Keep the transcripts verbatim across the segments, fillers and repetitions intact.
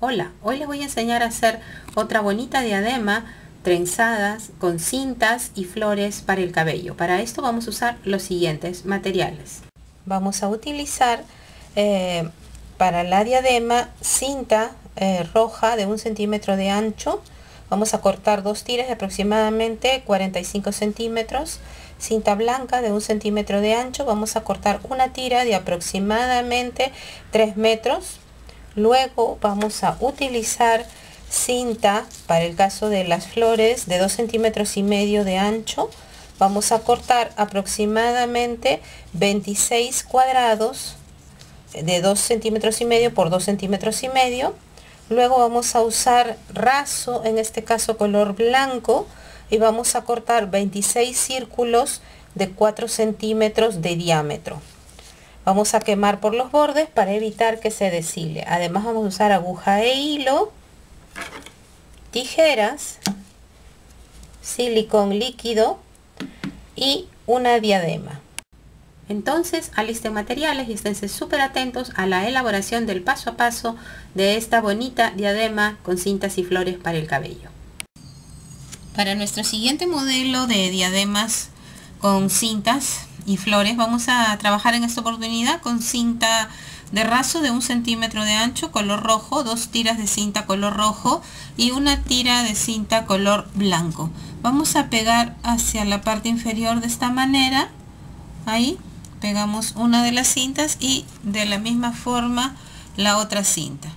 Hola, hoy les voy a enseñar a hacer otra bonita diadema trenzadas con cintas y flores para el cabello. Para esto vamos a usar los siguientes materiales. Vamos a utilizar eh, para la diadema cinta eh, roja de un centímetro de ancho. Vamos a cortar dos tiras de aproximadamente cuarenta y cinco centímetros. Cinta blanca de un centímetro de ancho. Vamos a cortar una tira de aproximadamente tres metros. Luego vamos a utilizar cinta para el caso de las flores de dos centímetros y medio de ancho. Vamos a cortar aproximadamente veintiséis cuadrados de dos centímetros y medio por dos centímetros y medio. Luego vamos a usar raso, en este caso color blanco, y vamos a cortar veintiséis círculos de cuatro centímetros de diámetro. Vamos a quemar por los bordes para evitar que se deshile. Además vamos a usar aguja e hilo, tijeras, silicón líquido y una diadema. Entonces alisten materiales y esténse súper atentos a la elaboración del paso a paso de esta bonita diadema con cintas y flores para el cabello. Para nuestro siguiente modelo de diademas con cintas y flores vamos a trabajar en esta oportunidad con cinta de raso de un centímetro de ancho color rojo, dos tiras de cinta color rojo y una tira de cinta color blanco. Vamos a pegar hacia la parte inferior de esta manera. Ahí pegamos una de las cintas y de la misma forma la otra cinta.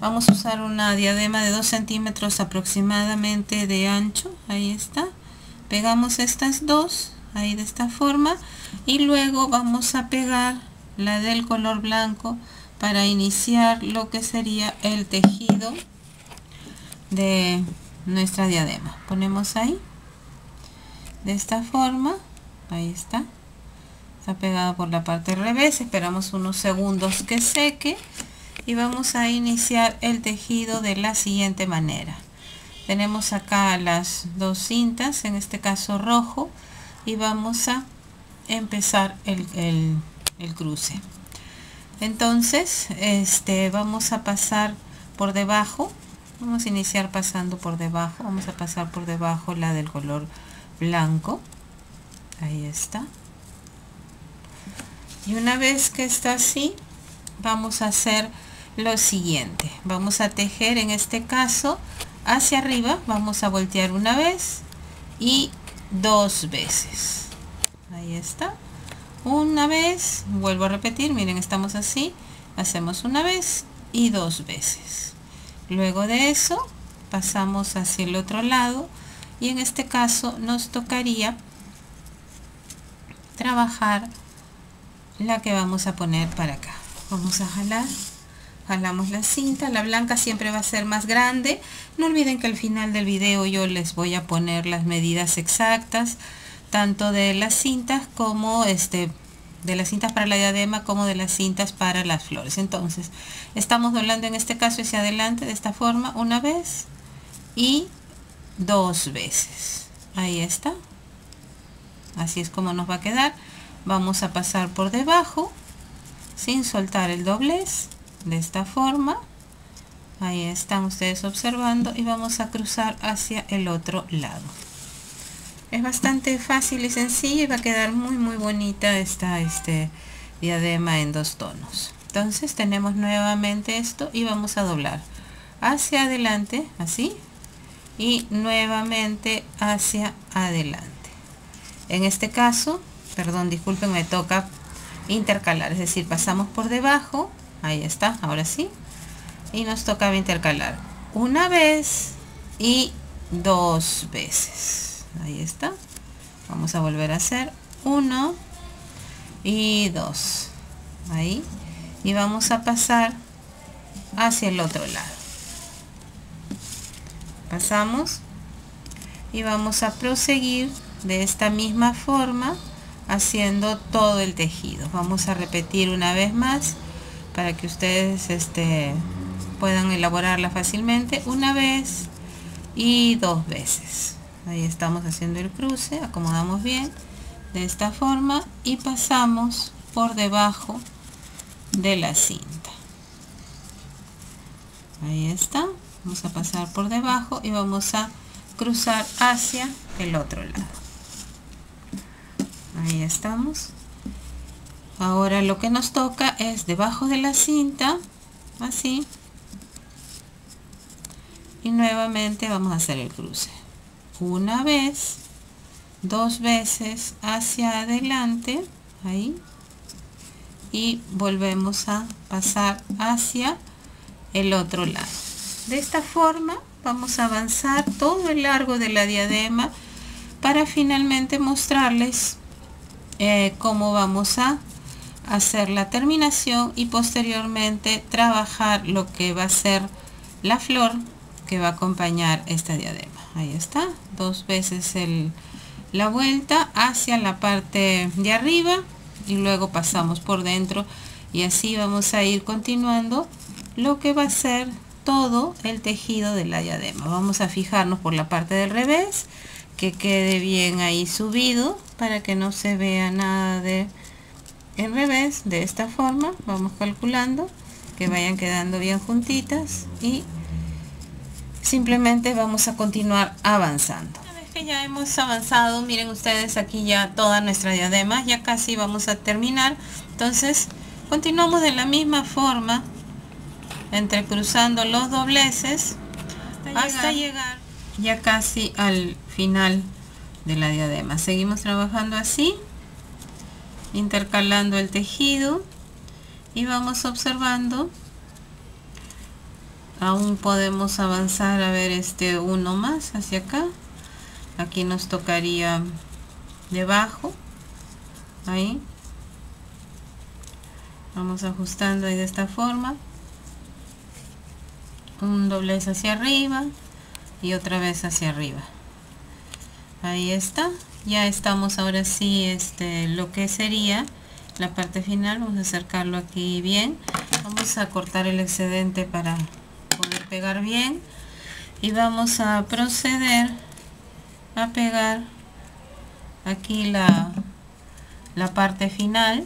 Vamos a usar una diadema de dos centímetros aproximadamente de ancho. Ahí está. Pegamos estas dos ahí de esta forma y luego vamos a pegar la del color blanco para iniciar lo que sería el tejido de nuestra diadema. Ponemos ahí de esta forma, ahí está, está pegada por la parte al revés. Esperamos unos segundos que seque y vamos a iniciar el tejido de la siguiente manera. Tenemos acá las dos cintas, en este caso rojo, y vamos a empezar el, el, el cruce. Entonces este vamos a pasar por debajo, vamos a iniciar pasando por debajo, vamos a pasar por debajo la del color blanco, ahí está, y una vez que está así vamos a hacer lo siguiente. Vamos a tejer, en este caso hacia arriba, vamos a voltear una vez y dos veces, ahí está, una vez, vuelvo a repetir, miren, estamos así, hacemos una vez y dos veces. Luego de eso pasamos hacia el otro lado y en este caso nos tocaría trabajar la que vamos a poner para acá. Vamos a jalar, jalamos la cinta, la blanca siempre va a ser más grande. No olviden que al final del video yo les voy a poner las medidas exactas, tanto de las cintas como este, de las cintas para la diadema como de las cintas para las flores. Entonces, estamos doblando en este caso hacia adelante de esta forma, una vez y dos veces. Ahí está. Así es como nos va a quedar. Vamos a pasar por debajo sin soltar el doblez. De esta forma, ahí están ustedes observando, y vamos a cruzar hacia el otro lado. Es bastante fácil y sencillo y va a quedar muy muy bonita esta este, diadema en dos tonos. Entonces tenemos nuevamente esto y vamos a doblar hacia adelante, así, y nuevamente hacia adelante. En este caso, perdón, disculpen, me toca intercalar, es decir, pasamos por debajo. Ahí está, ahora sí, y nos tocaba intercalar una vez y dos veces. Ahí está, vamos a volver a hacer uno y dos, ahí, y vamos a pasar hacia el otro lado. Pasamos y vamos a proseguir de esta misma forma haciendo todo el tejido. Vamos a repetir una vez más para que ustedes este, puedan elaborarla fácilmente, una vez y dos veces. Ahí estamos haciendo el cruce, acomodamos bien de esta forma y pasamos por debajo de la cinta. Ahí está. Vamos a pasar por debajo y vamos a cruzar hacia el otro lado. Ahí estamos. Ahora lo que nos toca es debajo de la cinta, así, y nuevamente vamos a hacer el cruce una vez, dos veces hacia adelante, ahí, y volvemos a pasar hacia el otro lado. De esta forma vamos a avanzar todo el largo de la diadema para finalmente mostrarles eh, cómo vamos a hacer la terminación y posteriormente trabajar lo que va a ser la flor que va a acompañar esta diadema. Ahí está, dos veces el, la vuelta hacia la parte de arriba y luego pasamos por dentro, y así vamos a ir continuando lo que va a ser todo el tejido de la diadema. Vamos a fijarnos por la parte del revés que quede bien ahí subido para que no se vea nada de el revés. De esta forma vamos calculando que vayan quedando bien juntitas y simplemente vamos a continuar avanzando. Una vez que ya hemos avanzado, miren ustedes aquí ya toda nuestra diadema, ya casi vamos a terminar. Entonces continuamos de la misma forma, entrecruzando los dobleces hasta, hasta llegar, llegar ya casi al final de la diadema. Seguimos trabajando así, intercalando el tejido, y vamos observando. Aún podemos avanzar, a ver, este uno más hacia acá. Aquí nos tocaría debajo, ahí vamos ajustando ahí de esta forma, un doblez hacia arriba y otra vez hacia arriba. Ahí está, ya estamos. Ahora sí, este lo que sería la parte final, vamos a acercarlo aquí bien, vamos a cortar el excedente para poder pegar bien, y vamos a proceder a pegar aquí la, la parte final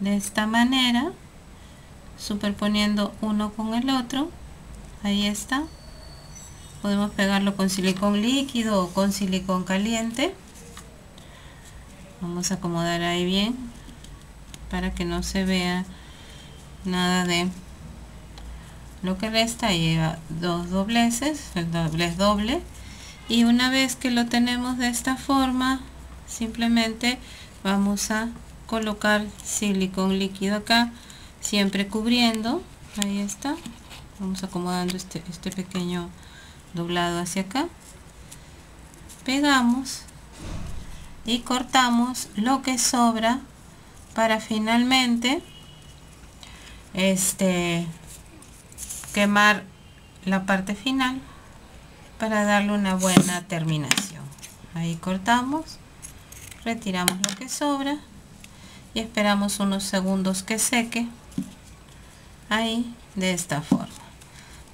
de esta manera, superponiendo uno con el otro. Ahí está. Podemos pegarlo con silicón líquido o con silicón caliente. Vamos a acomodar ahí bien para que no se vea nada de lo que resta. Lleva dos dobleces, el doblez doble, y una vez que lo tenemos de esta forma, simplemente vamos a colocar silicón líquido acá, siempre cubriendo. Ahí está. Vamos acomodando este, este pequeño doblado hacia acá, pegamos y cortamos lo que sobra para finalmente este quemar la parte final para darle una buena terminación. Ahí cortamos, retiramos lo que sobra y esperamos unos segundos que seque. Ahí, de esta forma.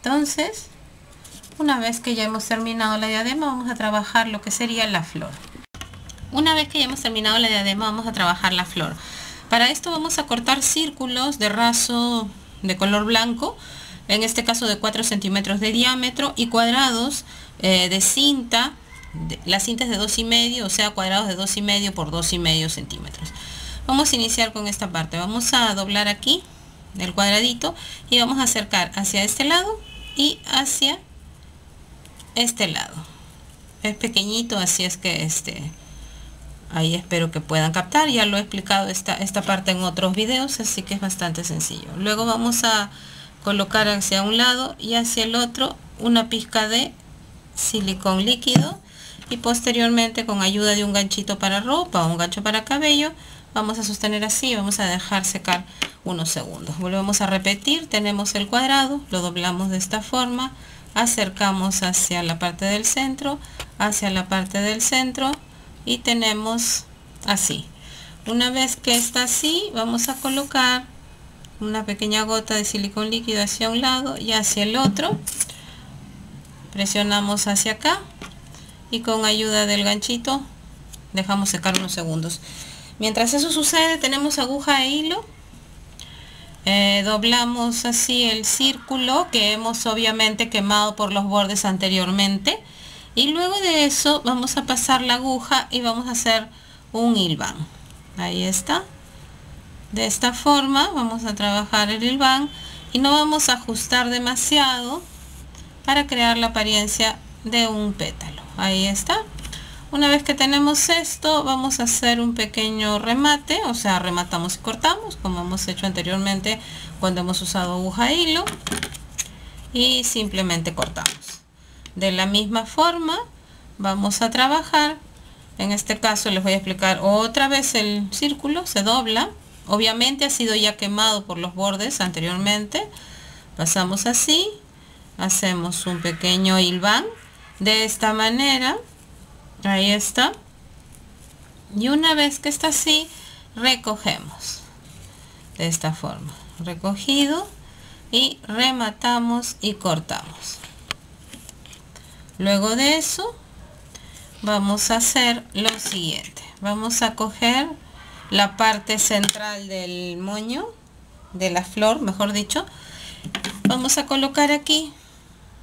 Entonces, una vez que ya hemos terminado la diadema, vamos a trabajar lo que sería la flor. Una vez que ya hemos terminado la diadema, vamos a trabajar la flor. Para esto vamos a cortar círculos de raso de color blanco, en este caso de cuatro centímetros de diámetro, y cuadrados eh, de cinta. De, la cinta es de dos y medio, o sea, cuadrados de dos y medio por dos y medio centímetros. Vamos a iniciar con esta parte. Vamos a doblar aquí el cuadradito y vamos a acercar hacia este lado y hacia este lado. Es pequeñito, así es que este ahí espero que puedan captar. Ya lo he explicado esta, esta parte en otros videos, así que es bastante sencillo. Luego vamos a colocar hacia un lado y hacia el otro una pizca de silicón líquido, y posteriormente, con ayuda de un ganchito para ropa o un gancho para cabello, vamos a sostener así y vamos a dejar secar unos segundos. Volvemos a repetir. Tenemos el cuadrado, lo doblamos de esta forma, acercamos hacia la parte del centro, hacia la parte del centro, y tenemos así. Una vez que está así, vamos a colocar una pequeña gota de silicón líquido hacia un lado y hacia el otro, presionamos hacia acá y con ayuda del ganchito dejamos secar unos segundos. Mientras eso sucede, tenemos aguja e hilo Eh, doblamos así el círculo que hemos obviamente quemado por los bordes anteriormente, y luego de eso vamos a pasar la aguja y vamos a hacer un hilván. Ahí está. De esta forma vamos a trabajar el hilván y no vamos a ajustar demasiado para crear la apariencia de un pétalo. Ahí está. Una vez que tenemos esto, vamos a hacer un pequeño remate, o sea, rematamos y cortamos, como hemos hecho anteriormente cuando hemos usado aguja e hilo, y simplemente cortamos. De la misma forma, vamos a trabajar. En este caso les voy a explicar otra vez el círculo, se dobla. Obviamente ha sido ya quemado por los bordes anteriormente. Pasamos así, hacemos un pequeño hilván de esta manera. Ahí está. Y una vez que está así, recogemos de esta forma, recogido, y rematamos y cortamos. Luego de eso vamos a hacer lo siguiente. Vamos a coger la parte central del moño, de la flor mejor dicho. Vamos a colocar aquí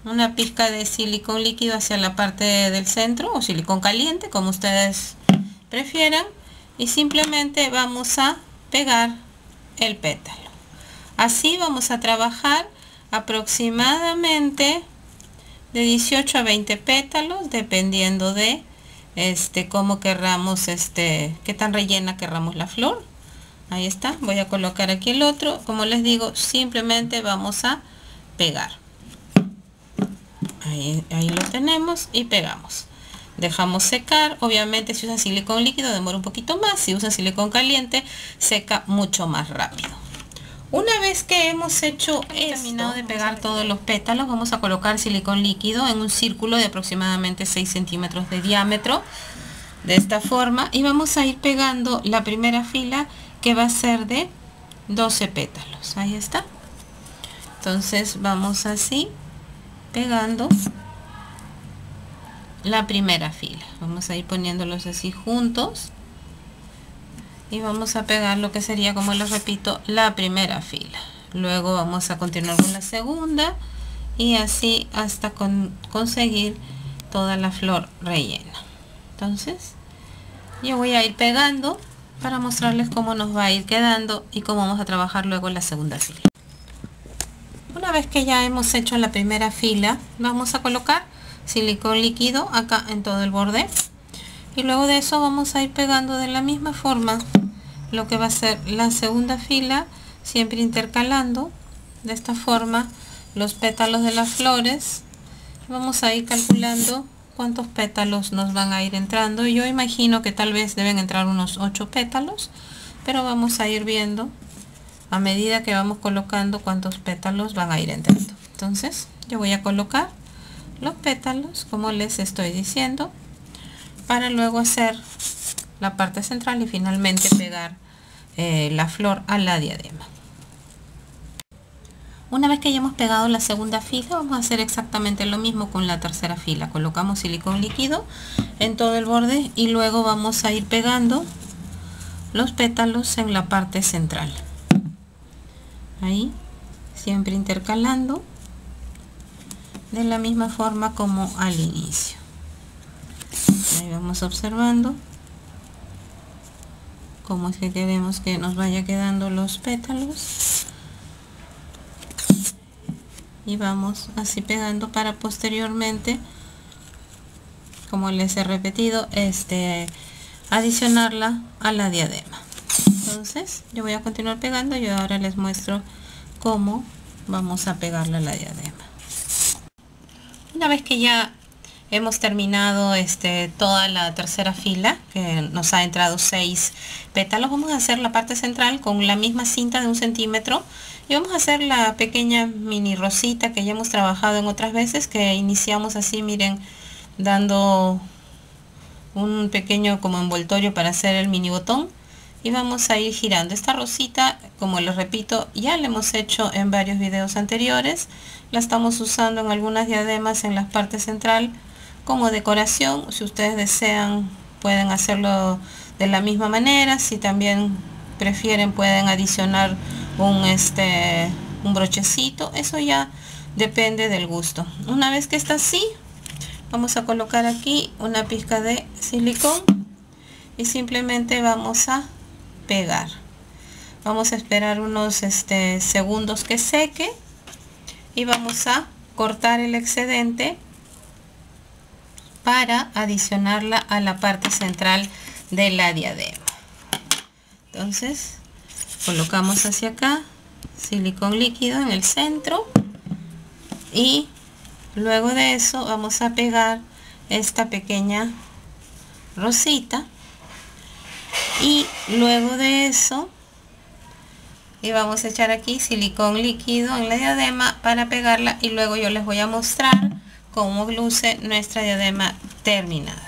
una pizca de silicón líquido hacia la parte del centro, o silicón caliente, como ustedes prefieran, y simplemente vamos a pegar el pétalo. Así vamos a trabajar aproximadamente de dieciocho a veinte pétalos, dependiendo de este cómo querramos, este qué tan rellena querramos la flor. Ahí está. Voy a colocar aquí el otro. Como les digo, simplemente vamos a pegar. Ahí, ahí lo tenemos y pegamos. Dejamos secar. Obviamente si usan silicón líquido demora un poquito más. Si usan silicón caliente seca mucho más rápido. Una vez que hemos hecho esto, terminado de pegar todos los pétalos, vamos a colocar silicón líquido en un círculo de aproximadamente seis centímetros de diámetro. De esta forma. Y vamos a ir pegando la primera fila, que va a ser de doce pétalos. Ahí está. Entonces vamos así, pegando la primera fila. Vamos a ir poniéndolos así juntos y vamos a pegar lo que sería, como les repito, la primera fila. Luego vamos a continuar con la segunda y así hasta con conseguir toda la flor rellena. Entonces yo voy a ir pegando para mostrarles cómo nos va a ir quedando y cómo vamos a trabajar luego la segunda fila. Una vez que ya hemos hecho la primera fila, vamos a colocar silicón líquido acá en todo el borde, y luego de eso vamos a ir pegando de la misma forma lo que va a ser la segunda fila, siempre intercalando de esta forma los pétalos de las flores. Vamos a ir calculando cuántos pétalos nos van a ir entrando. Yo imagino que tal vez deben entrar unos ocho pétalos, pero vamos a ir viendo a medida que vamos colocando cuántos pétalos van a ir entrando. Entonces yo voy a colocar los pétalos como les estoy diciendo, para luego hacer la parte central y finalmente pegar eh, la flor a la diadema. Una vez que hayamos pegado la segunda fila, vamos a hacer exactamente lo mismo con la tercera fila. Colocamos silicón líquido en todo el borde y luego vamos a ir pegando los pétalos en la parte central. Ahí, siempre intercalando de la misma forma como al inicio. Ahí vamos observando cómo es que queremos que nos vaya quedando los pétalos, y vamos así pegando para posteriormente, como les he repetido, este adicionarla a la diadema. Entonces yo voy a continuar pegando y ahora les muestro cómo vamos a pegarla a la diadema. Una vez que ya hemos terminado este, toda la tercera fila, que nos ha entrado seis pétalos, vamos a hacer la parte central con la misma cinta de un centímetro y vamos a hacer la pequeña mini rosita que ya hemos trabajado en otras veces, que iniciamos así, miren, dando un pequeño como envoltorio para hacer el mini botón. Y vamos a ir girando esta rosita. Como les repito, ya la hemos hecho en varios videos anteriores. La estamos usando en algunas diademas en la parte central como decoración. Si ustedes desean, pueden hacerlo de la misma manera. Si también prefieren, pueden adicionar un, este, un brochecito. Eso ya depende del gusto. Una vez que está así, vamos a colocar aquí una pizca de silicón y simplemente vamos a pegar. Vamos a esperar unos este, segundos que seque y vamos a cortar el excedente para adicionarla a la parte central de la diadema. Entonces colocamos hacia acá silicón líquido en el centro y luego de eso vamos a pegar esta pequeña rosita y luego de eso y vamos a echar aquí silicón líquido en la diadema para pegarla y luego yo les voy a mostrar cómo luce nuestra diadema terminada.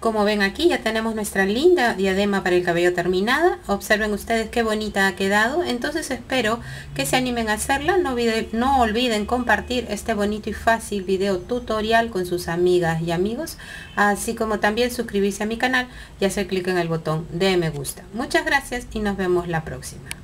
Como ven, aquí ya tenemos nuestra linda diadema para el cabello terminada. Observen ustedes qué bonita ha quedado. Entonces espero que se animen a hacerla. No olviden, no olviden compartir este bonito y fácil video tutorial con sus amigas y amigos, así como también suscribirse a mi canal y hacer clic en el botón de me gusta. Muchas gracias y nos vemos la próxima.